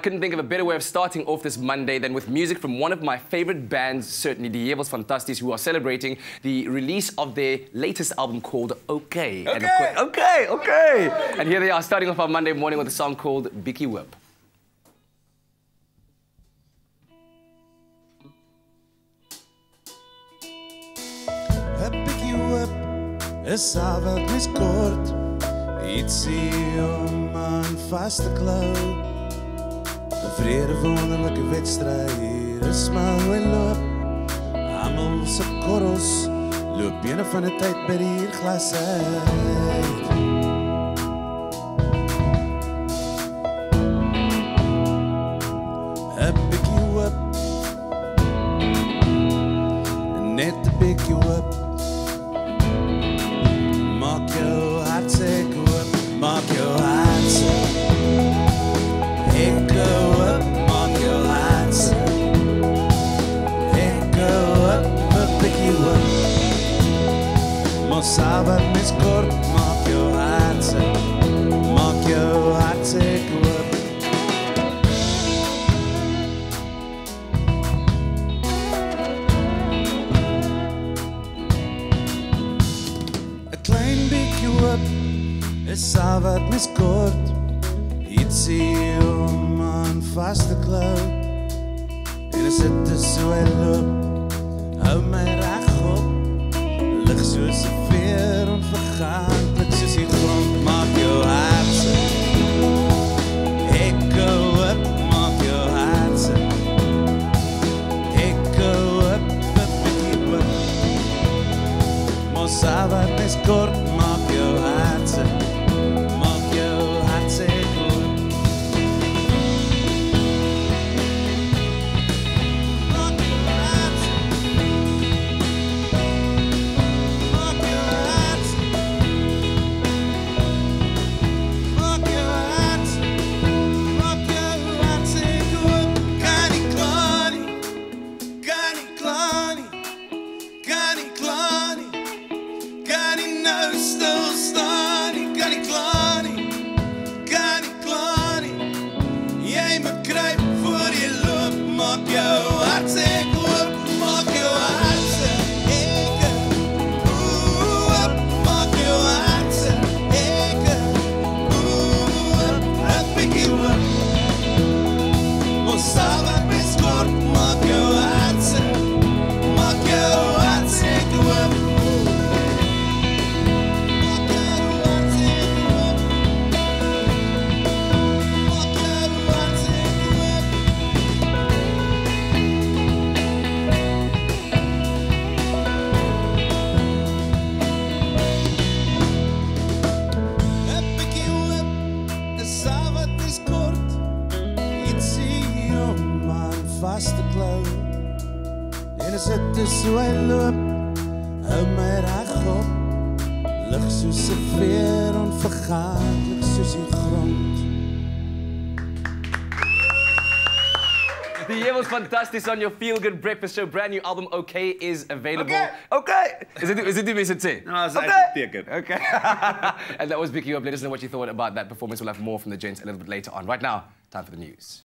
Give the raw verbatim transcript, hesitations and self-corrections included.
I couldn't think of a better way of starting off this Monday than with music from one of my favorite bands, certainly Die Heuwels Fantasties, who are celebrating the release of their latest album called OK. Okay, and course, okay, okay. And here they are, starting off our Monday morning with a song called Bietjie Hoop. Bietjie Hoop is al wat mens kort, ietsie om aan vast te klou. Een vrede wonderlijke wedstrijd, hier is maar en loop. Amelse korrels, loop jene van de tijd bij die glas uit. Een bietjie hoop, net een bietjie hoop. Maak jou hart seek hoop, maak jou hart seek. Sabat mis kort, maak jou hart seek, maak jou hart seek hoop. Een klein bietjie hoop is al wat mis kort, ietsie om aan vast te klou. En as dit is so en loop, hou my reg op, lig soos een weer onvergaan, plik soos die grond, maak jou hart seek. Ek hou hoop, maak jou hart seek. Ek hou hoop, wat bietjie hoop. Mos al wat mens kort, maak jou hart seek. Maak jou hart seek hoop. Maak jou hart seek. Vast te klou, en as dit is so hy loop, hou my reg op, lig soos een veer onvergaatlik soos die grond. Die Heuwels Fantasties on your Feel Good Breakfast Show. Brand new album OK is available. Okay, okay. Is it is it the message? No, it's okay. Okay. And that was Bietjie Hoop. Let us know what you thought about that performance. We'll have more from the gents a little bit later on. Right now, time for the news.